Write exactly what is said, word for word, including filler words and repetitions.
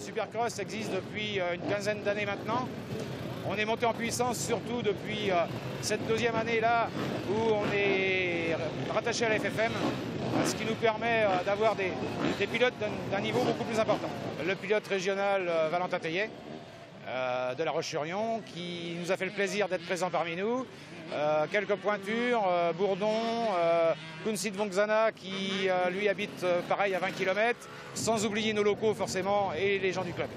Supercross existe depuis une quinzaine d'années maintenant. On est monté en puissance surtout depuis cette deuxième année-là où on est rattaché à la F F M, ce qui nous permet d'avoir des, des pilotes d'un niveau beaucoup plus important. Le pilote régional Valentin Tellier euh, de la Roche-sur-Yon qui nous a fait le plaisir d'être présent parmi nous. Euh, quelques pointures, euh, Bourdon, euh, Kunsit Vonzana qui euh, lui habite euh, pareil à vingt kilomètres, sans oublier nos locaux forcément et les gens du club.